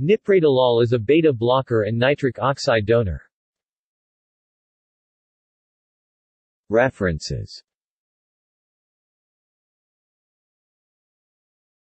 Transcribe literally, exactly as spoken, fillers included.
Nipradilol is a beta blocker and nitric oxide donor. References